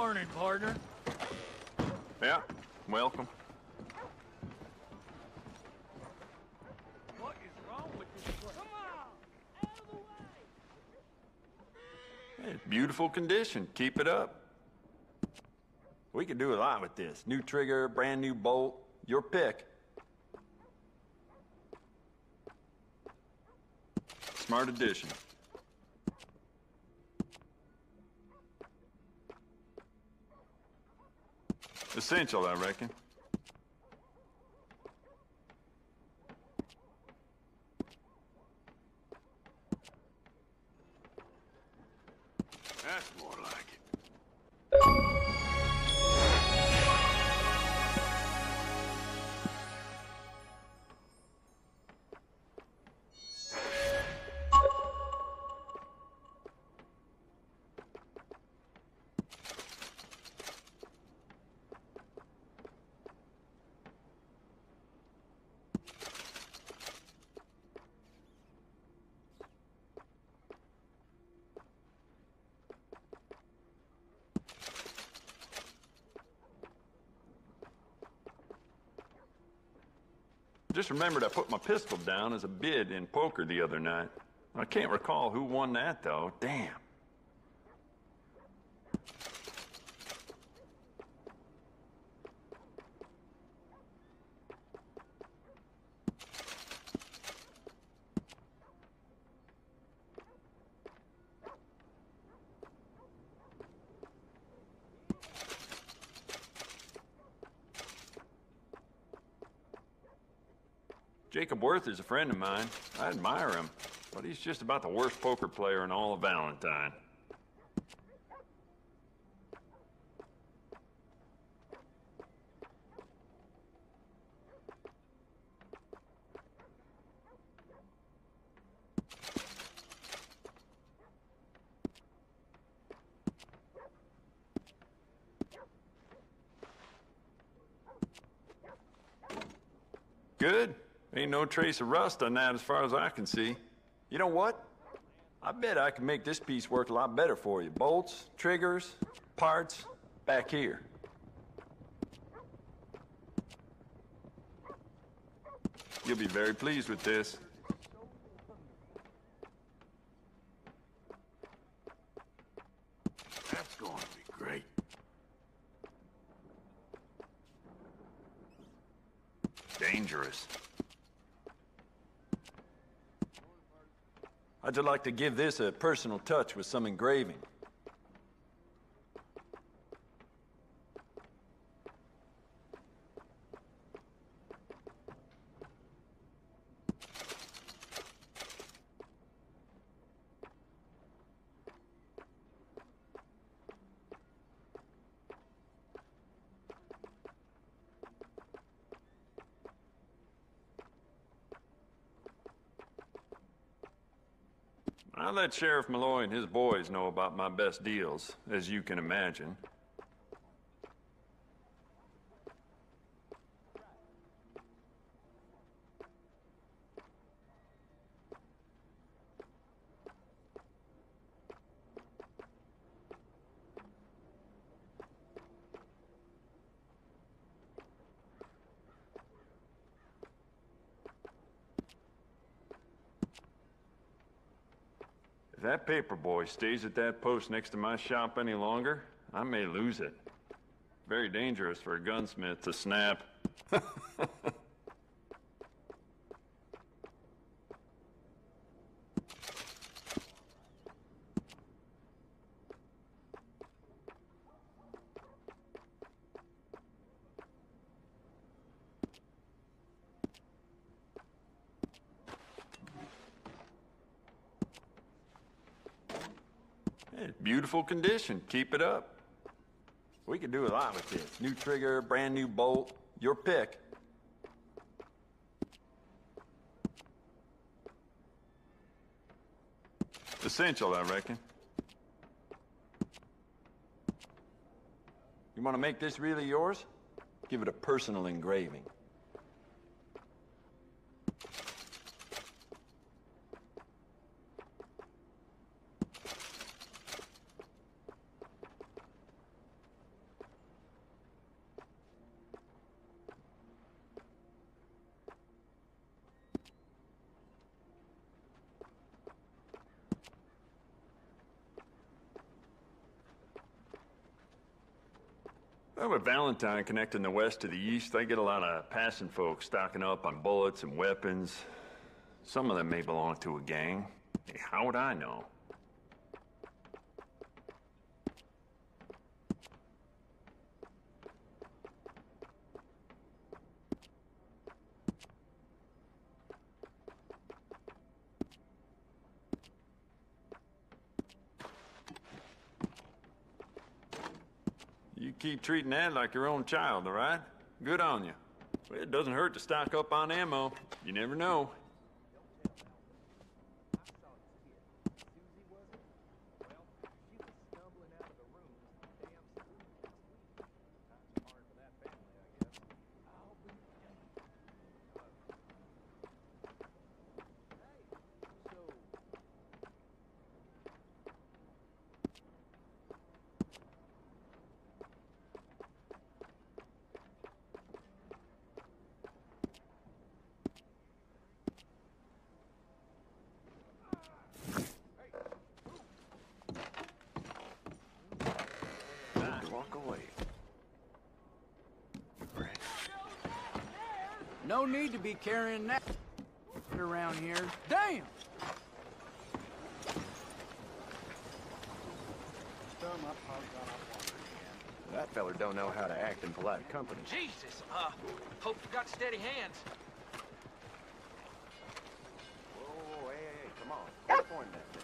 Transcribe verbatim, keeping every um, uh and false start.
Morning, partner. Yeah, welcome. What is wrong with this place? Come on, out of the way. It's beautiful condition. Keep it up. We could do a lot with this. New trigger, brand new bolt. Your pick. Smart addition. Essential, I reckon. That's more like it. Just remembered I put my pistol down as a bid in poker the other night. I can't recall who won that, though. Damn. Jacob Worth is a friend of mine. I admire him, but he's just about the worst poker player in all of Valentine. Good. Ain't no trace of rust on that as far as I can see. You know what? I bet I can make this piece work a lot better for you. Bolts, triggers, parts, back here. You'll be very pleased with this. That's going to be great. Dangerous. I'd just like to give this a personal touch with some engraving. I'll let Sheriff Malloy and his boys know about my best deals, as you can imagine. If that paper boy stays at that post next to my shop any longer, I may lose it. Very dangerous for a gunsmith to snap. Beautiful condition. Keep it up. We could do a lot with this. New trigger, brand new bolt. Your pick. Essential, I reckon. You want to make this really yours? Give it a personal engraving. Well, with Valentine connecting the west to the east, they get a lot of passing folks stocking up on bullets and weapons. Some of them may belong to a gang. Hey, how would I know? You keep treating that like your own child, all right? Good on you. Well, it doesn't hurt to stock up on ammo. You never know. No need to be carrying that around here. Damn! That feller don't know how to act in polite company. Jesus! Uh, hope you got steady hands. Whoa, whoa, whoa, hey, hey, come on. Get on that.